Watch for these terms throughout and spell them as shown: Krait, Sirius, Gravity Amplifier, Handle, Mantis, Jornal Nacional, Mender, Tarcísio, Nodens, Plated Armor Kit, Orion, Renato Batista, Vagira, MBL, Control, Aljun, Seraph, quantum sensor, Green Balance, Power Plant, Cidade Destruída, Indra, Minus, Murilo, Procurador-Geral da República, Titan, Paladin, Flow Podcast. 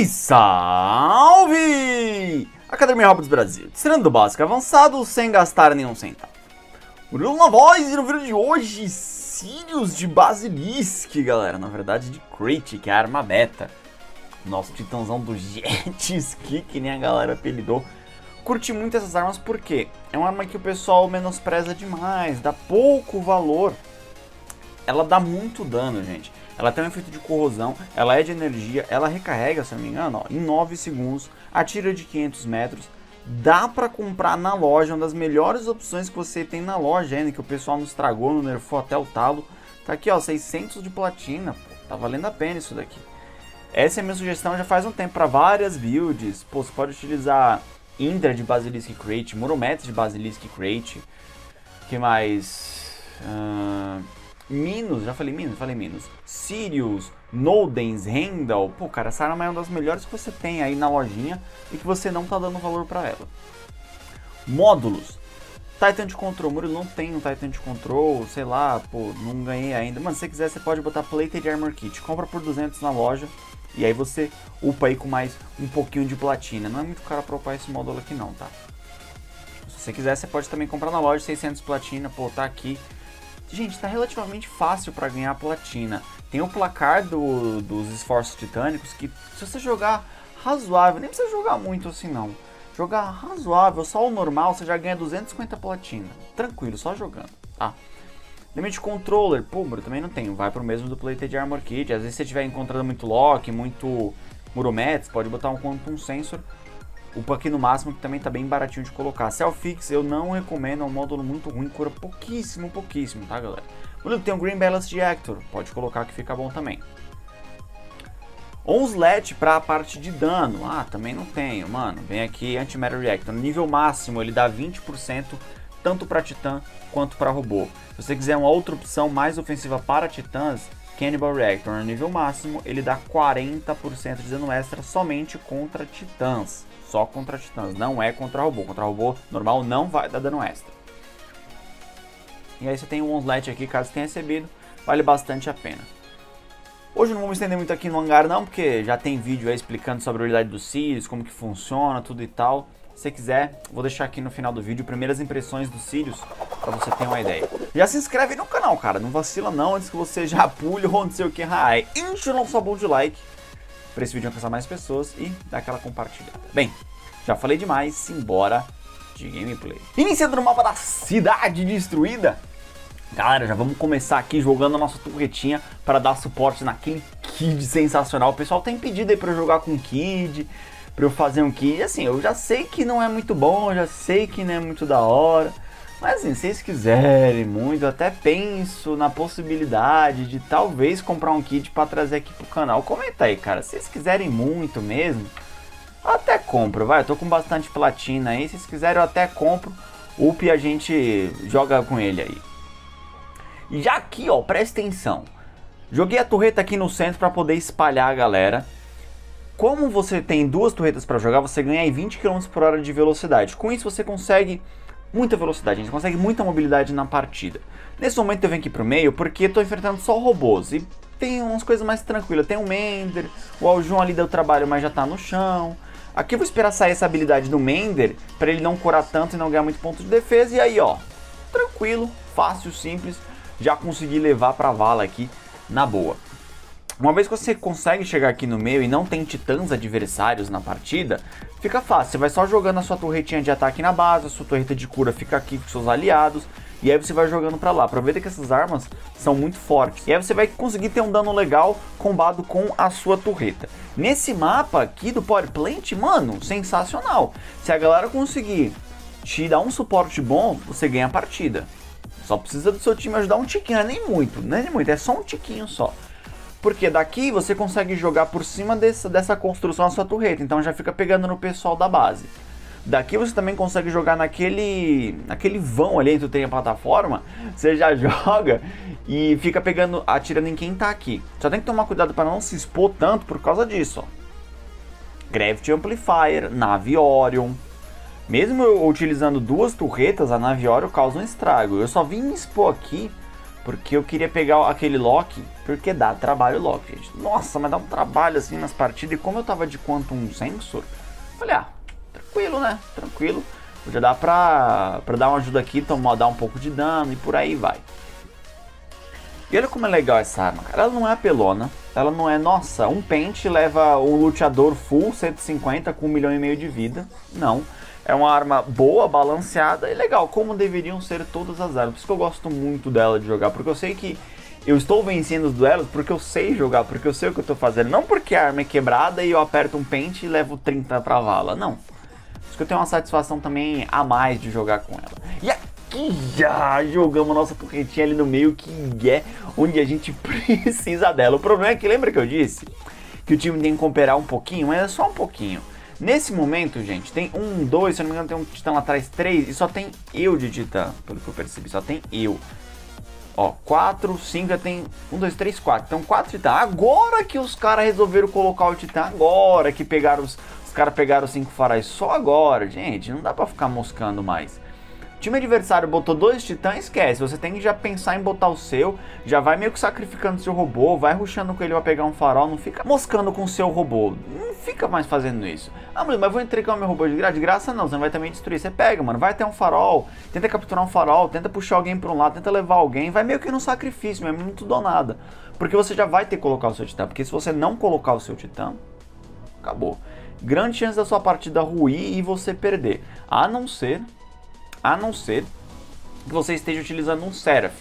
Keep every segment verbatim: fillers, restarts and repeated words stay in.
E salve! Academia War Robots Brasil, tirando do básico avançado sem gastar nenhum centavo. Murilo na voz e no vídeo de hoje, Sirius de Basilisk, galera, na verdade de Krait, que é a arma beta. Nosso titãzão do Jetski, que nem a galera apelidou. Curti muito essas armas porque é uma arma que o pessoal menospreza demais, dá pouco valor. Ela dá muito dano, gente. Ela tem um efeito de corrosão, ela é de energia, ela recarrega, se não me engano, ó, em nove segundos, atira de quinhentos metros. Dá pra comprar na loja, uma das melhores opções que você tem na loja ainda, que o pessoal nos tragou, no nerfou até o talo. Tá aqui, ó, seiscentos de platina, pô, tá valendo a pena isso daqui. Essa é a minha sugestão já faz um tempo pra várias builds. Pô, você pode utilizar Indra de Basilisk Krait, Muromets de Basilisk Krait, que mais? Uh, Minus, já falei Minus? Falei Minus. Sirius, Nodens, Handle. Pô, cara, essa arma é uma das melhores que você tem aí na lojinha e que você não tá dando valor pra ela. Módulos. Titan de Control. Murilo, não tem um Titan de Control, sei lá, pô, não ganhei ainda. Mano, se você quiser, você pode botar Plated Armor Kit. Compra por duzentos na loja. E aí você upa aí com mais um pouquinho de platina. Não é muito caro pra upar esse módulo aqui não, tá? Se você quiser, você pode também comprar na loja, seiscentos platina, pô, tá aqui. Gente, tá relativamente fácil pra ganhar platina. Tem o placar do, dos esforços titânicos que, se você jogar razoável, nem precisa jogar muito assim não. Jogar razoável, só o normal, você já ganha duzentos e cinquenta platina. Tranquilo, só jogando, tá? Limite Controller, pô, eu também não tenho, vai pro mesmo do Plated Armor Kit. Às vezes se você estiver encontrando muito Lock, muito Muromets, pode botar um Quantum Sensor. Upa aqui no máximo, que também tá bem baratinho de colocar. Cell Fix eu não recomendo, é um módulo muito ruim, cura pouquíssimo, pouquíssimo, tá, galera? Tem um Green Balance de Actor, pode colocar que fica bom também. North Light pra parte de dano, ah, também não tenho, mano. Vem aqui Antimatter Reactor, no nível máximo ele dá vinte por cento. Tanto para Titã quanto para robô. Se você quiser uma outra opção mais ofensiva para Titãs, Cannibal Reactor no nível máximo, ele dá quarenta por cento de dano extra somente contra Titãs. Só contra Titãs, não é contra robô. Contra robô normal não vai dar dano extra. E aí você tem o Onslaught aqui, caso tenha recebido, vale bastante a pena. Hoje não vou me estender muito aqui no hangar não, porque já tem vídeo aí explicando sobre a habilidade do Sirius, como que funciona, tudo e tal. Se você quiser, vou deixar aqui no final do vídeo primeiras impressões do Sirius, pra você ter uma ideia. Já se inscreve no canal, cara, não vacila não, antes que você já pule ou não sei o que, raia. Enche o nosso sabão de like, pra esse vídeo alcançar mais pessoas e dar aquela compartilhada. Bem, já falei demais, simbora de gameplay. Iniciando no mapa da Cidade Destruída. Galera, já vamos começar aqui jogando a nossa turretinha para dar suporte naquele Kid sensacional. O pessoal tem pedido aí pra eu jogar com Kid, pra eu fazer um kit, assim, eu já sei que não é muito bom, eu já sei que não é muito da hora, mas assim, se vocês quiserem muito, eu até penso na possibilidade de talvez comprar um kit pra trazer aqui pro canal. Comenta aí, cara, se vocês quiserem muito mesmo, eu até compro, vai, eu tô com bastante platina aí, se vocês quiserem eu até compro, up e a gente joga com ele aí. E já aqui, ó, presta atenção, joguei a torreta aqui no centro pra poder espalhar a galera. Como você tem duas torretas para jogar, você ganha aí vinte quilômetros por hora de velocidade. Com isso você consegue muita velocidade, a gente consegue muita mobilidade na partida. Nesse momento eu venho aqui pro meio porque eu tô enfrentando só robôs e tem umas coisas mais tranquilas. Tem o Mender, o Aljun ali deu trabalho, mas já tá no chão. Aqui eu vou esperar sair essa habilidade do Mender para ele não curar tanto e não ganhar muito ponto de defesa. E aí, ó, tranquilo, fácil, simples, já consegui levar pra vala aqui na boa. Uma vez que você consegue chegar aqui no meio e não tem titãs adversários na partida, fica fácil, você vai só jogando a sua torretinha de ataque na base, a sua torreta de cura fica aqui com seus aliados, e aí você vai jogando pra lá. Aproveita que essas armas são muito fortes, e aí você vai conseguir ter um dano legal combado com a sua torreta. Nesse mapa aqui do Power Plant, mano, sensacional. Se a galera conseguir te dar um suporte bom, você ganha a partida. Só precisa do seu time ajudar um tiquinho, não é nem muito, não é nem muito, é só um tiquinho só. Porque daqui você consegue jogar por cima dessa, dessa construção na sua torreta, então já fica pegando no pessoal da base. Daqui você também consegue jogar naquele, naquele vão ali entre o trem e a plataforma, você já joga e fica pegando, atirando em quem tá aqui. Só tem que tomar cuidado para não se expor tanto por causa disso, ó. Gravity Amplifier, nave Orion. Mesmo eu utilizando duas torretas, a nave Orion causa um estrago. Eu só vim expor aqui Porque eu queria pegar aquele Loki, porque dá trabalho o Loki, gente. Nossa, mas dá um trabalho assim nas partidas. E como eu tava de Quantum Sensor, falei, ah, tranquilo, né? Tranquilo. Já dá pra, pra dar uma ajuda aqui, tomar, dar um pouco de dano e por aí vai. E olha como é legal essa arma, cara. Ela não é apelona, ela não é, nossa, um pente leva um luteador full cento e cinquenta com um milhão e meio de vida. Não, é uma arma boa, balanceada e legal, como deveriam ser todas as armas. Por isso que eu gosto muito dela de jogar, porque eu sei que eu estou vencendo os duelos porque eu sei jogar, porque eu sei o que eu estou fazendo. Não porque a arma é quebrada e eu aperto um pente e levo trinta pra vala, não. Que eu tenho uma satisfação também a mais de jogar com ela. E aqui já jogamos nossa correntinha ali no meio, que é onde a gente precisa dela. O problema é que, lembra que eu disse que o time tem que cooperar um pouquinho? Mas é só um pouquinho. Nesse momento, gente, tem um, dois, se eu não me engano tem um titã lá atrás, três, e só tem eu de titã, pelo que eu percebi, só tem eu. Ó, quatro, cinco, já tem um, dois, três, quatro, então quatro titã. Agora que os caras resolveram colocar o titã, agora que pegaram os... Os caras pegaram cinco faróis só agora, gente, não dá pra ficar moscando mais. O time adversário botou dois titãs, esquece, você tem que já pensar em botar o seu, já vai meio que sacrificando seu robô, vai rushando com ele pra pegar um farol, não fica moscando com o seu robô, não fica mais fazendo isso. Ah, mas eu vou entregar o meu robô de graça? De graça não, você vai também destruir, você pega, mano, vai até um farol, tenta capturar um farol, tenta puxar alguém pra um lado, tenta levar alguém, vai meio que no sacrifício, mas não tudo ou nada. Porque você já vai ter que colocar o seu titã, porque se você não colocar o seu titã, acabou. Grande chance da sua partida ruir e você perder. A não ser, a não ser que você esteja utilizando um Seraph.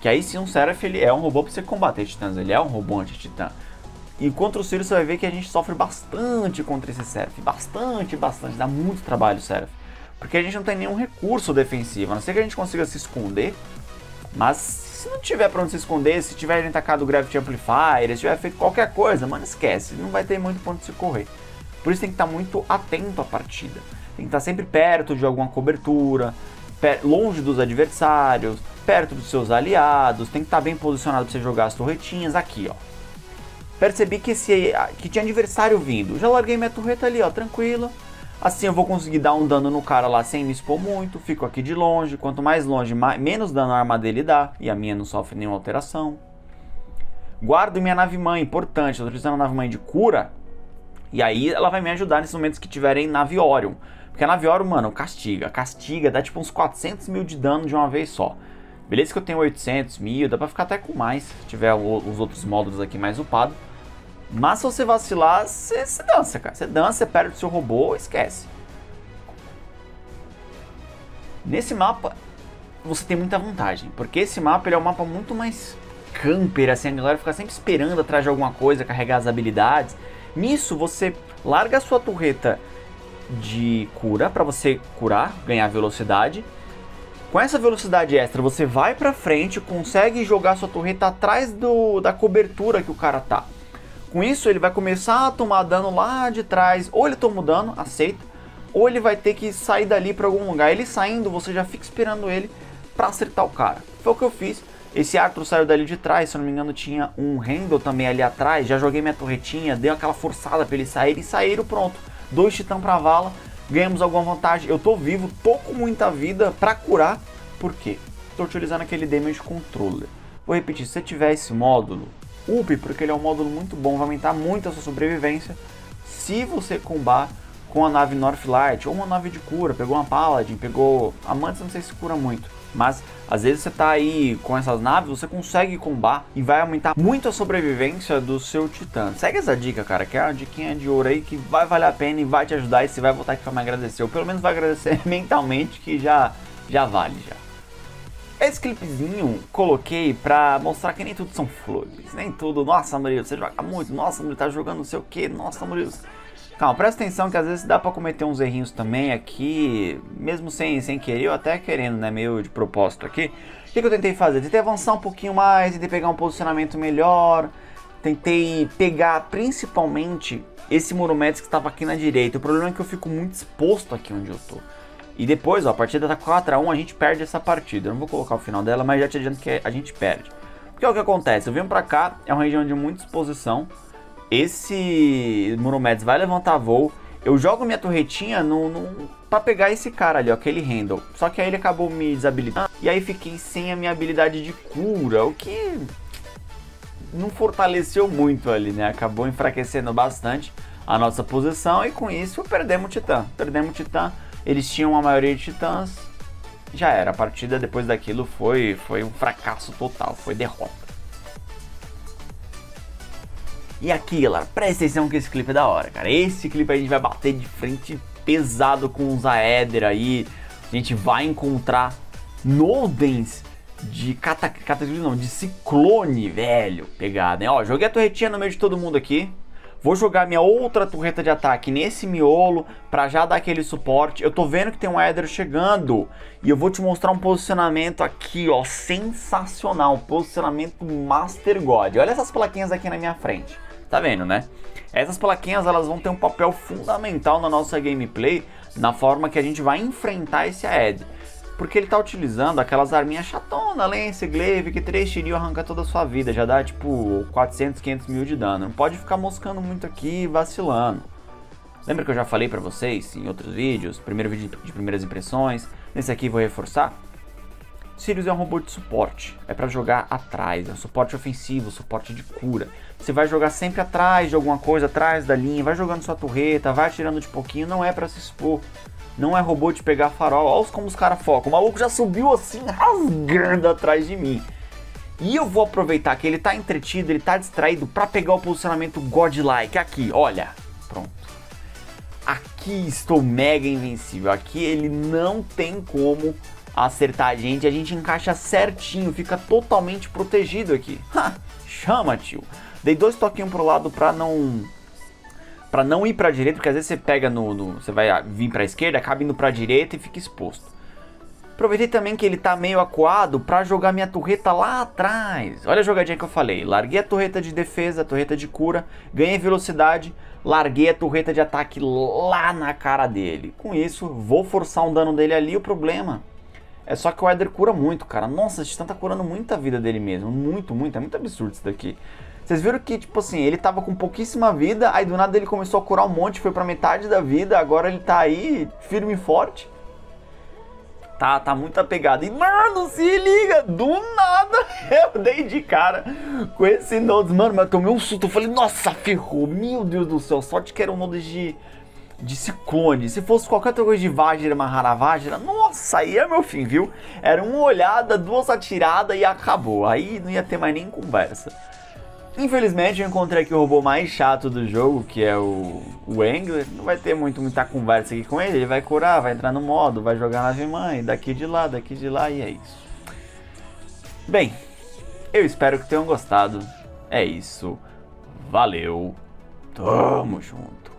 Que aí sim, um Seraph ele é um robô para você combater titãs, ele é um robô anti-titã. E contra o Sirius você vai ver que a gente sofre bastante contra esse Seraph. Bastante, bastante, dá muito trabalho o Seraph. Porque a gente não tem nenhum recurso defensivo, a não ser que a gente consiga se esconder. Mas se não tiver pra onde se esconder, se tiver atacado o Gravity Amplifier, se tiver feito qualquer coisa, mano, esquece, não vai ter muito ponto de se correr. Por isso tem que estar muito atento à partida, tem que estar sempre perto de alguma cobertura, longe dos adversários, perto dos seus aliados, tem que estar bem posicionado para você jogar as torretinhas. Aqui, ó, percebi que, esse, que tinha adversário vindo, já larguei minha torreta ali, ó, tranquilo, assim eu vou conseguir dar um dano no cara lá sem me expor muito, fico aqui de longe, quanto mais longe, mais, menos dano a arma dele dá, e a minha não sofre nenhuma alteração. Guardo minha nave-mãe, importante, estou utilizando a nave-mãe de cura. E aí ela vai me ajudar nesses momentos que tiverem nave Orion. Porque a nave Orion, mano, castiga, castiga, dá tipo uns quatrocentos mil de dano de uma vez só. Beleza que eu tenho oitocentos mil, dá pra ficar até com mais, se tiver os outros módulos aqui mais upado. Mas se você vacilar, você, você dança, cara. Você dança, você perde o seu robô, esquece. Nesse mapa, você tem muita vantagem. Porque esse mapa ele é um mapa muito mais camper, assim. A galera fica sempre esperando atrás de alguma coisa, carregar as habilidades. Nisso você larga a sua torreta de cura para você curar, ganhar velocidade. Com essa velocidade extra você vai para frente, consegue jogar sua torreta atrás do, da cobertura que o cara tá. Com isso ele vai começar a tomar dano lá de trás, ou ele toma o dano, aceita, ou ele vai ter que sair dali para algum lugar. Ele saindo você já fica esperando ele para acertar o cara. Foi o que eu fiz. Esse Arthur saiu dali de trás, se eu não me engano tinha um Handle também ali atrás, já joguei minha torretinha, dei aquela forçada pra ele sair, e saíram, pronto, dois titãs pra vala, ganhamos alguma vantagem, eu tô vivo, tô com muita vida pra curar, por quê? Tô utilizando aquele Damage Controller. Vou repetir, se você tiver esse módulo, up, porque ele é um módulo muito bom, vai aumentar muito a sua sobrevivência, se você combar com a nave North Light, ou uma nave de cura, pegou uma Paladin, pegou a Mantis, não sei se cura muito. Mas, às vezes você tá aí com essas naves, você consegue combar e vai aumentar muito a sobrevivência do seu titã. Segue essa dica, cara, que é uma diquinha de ouro aí que vai valer a pena e vai te ajudar. E você vai voltar aqui pra me agradecer, ou pelo menos vai agradecer mentalmente, que já, já vale já. Esse clipezinho coloquei pra mostrar que nem tudo são flores, nem tudo. Nossa, Murilo, você joga muito, nossa, Murilo, tá jogando não sei o que, nossa, Murilo... Calma, presta atenção que às vezes dá pra cometer uns errinhos também aqui, mesmo sem, sem querer ou até querendo, né, meio de propósito aqui. O que, que eu tentei fazer? Tentei avançar um pouquinho mais, tentei pegar um posicionamento melhor, tentei pegar principalmente esse Muromets que estava aqui na direita. O problema é que eu fico muito exposto aqui onde eu tô. E depois, ó, a partida tá quatro a um, a gente perde essa partida. Eu não vou colocar o final dela, mas já te adianto que a gente perde. Porque é o que acontece, eu venho pra cá, é uma região de muita exposição. Esse Muromets vai levantar voo, Eu jogo minha torretinha no, no, pra pegar esse cara ali, ó, aquele Handle. Só que aí ele acabou me desabilitando. E aí fiquei sem a minha habilidade de cura, o que não fortaleceu muito ali, né? Acabou enfraquecendo bastante a nossa posição e com isso perdemos o Titã. Perdemos o Titã, eles tinham a maioria de Titãs. Já era, a partida depois daquilo foi, foi um fracasso total, foi derrota. E aqui, galera, presta atenção que esse clipe é da hora, cara. Esse clipe a gente vai bater de frente pesado com os Aether aí. A gente vai encontrar Nodens de cataclismo, não, de Cyclone, velho. Pegada, né? Ó, joguei a torretinha no meio de todo mundo aqui. Vou jogar minha outra torreta de ataque nesse miolo pra já dar aquele suporte. Eu tô vendo que tem um Aether chegando e eu vou te mostrar um posicionamento aqui, ó, sensacional. Um posicionamento Master God. Olha essas plaquinhas aqui na minha frente. Tá vendo, né? Essas plaquinhas, elas vão ter um papel fundamental na nossa gameplay, na forma que a gente vai enfrentar esse Aether, porque ele tá utilizando aquelas arminhas chatonas, Lance, Glaive, que três tirinhos arranca toda a sua vida, já dá tipo quatrocentos, quinhentos mil de dano. Não pode ficar moscando muito aqui e vacilando. Lembra que eu já falei pra vocês em outros vídeos, primeiro vídeo de primeiras impressões, nesse aqui vou reforçar. Sirius é um robô de suporte, é pra jogar atrás, é um suporte ofensivo, suporte de cura. Você vai jogar sempre atrás de alguma coisa, atrás da linha, vai jogando sua torreta, vai atirando de pouquinho, não é pra se expor. Não é robô de pegar farol, olha como os caras focam. O maluco já subiu assim, rasgando atrás de mim. E eu vou aproveitar que ele tá entretido, ele tá distraído, pra pegar o posicionamento godlike aqui, olha. Pronto. Aqui estou mega invencível, aqui ele não tem como acertar a gente. A gente encaixa certinho, fica totalmente protegido aqui. Ha, chama, tio. Dei dois toquinhos pro lado pra não... Pra não ir pra direita, porque às vezes você pega no, no... Você vai vir pra esquerda, acaba indo pra direita e fica exposto. Aproveitei também que ele tá meio acuado pra jogar minha torreta lá atrás. Olha a jogadinha que eu falei. Larguei a torreta de defesa, a torreta de cura, ganhei velocidade, larguei a torreta de ataque lá na cara dele. Com isso, vou forçar um dano dele ali. O problema é só que o Aether cura muito, cara. Nossa, a gente tá curando muita vida dele mesmo. Muito, muito. É muito absurdo isso daqui. Vocês viram que, tipo assim, ele tava com pouquíssima vida, aí do nada ele começou a curar um monte, foi pra metade da vida, agora ele tá aí, firme e forte. Tá, tá muito apegado. E, mano, se liga, do nada eu dei de cara com esse Nodes. Mano, mas eu tomei um susto, eu falei, nossa, ferrou, meu Deus do céu, sorte que era um Nodes de, de Cyclone. Se fosse qualquer outra coisa de Vagira, amarrar a Vagira, nossa, aí é meu fim, viu? Era uma olhada, duas atiradas e acabou, aí não ia ter mais nem conversa. Infelizmente eu encontrei aqui o robô mais chato do jogo, que é o, o Angler. Não vai ter muito, muita conversa aqui com ele, ele vai curar, vai entrar no modo, vai jogar nave-mãe, daqui de lá, daqui de lá e é isso. Bem, eu espero que tenham gostado, é isso, valeu, tamo junto.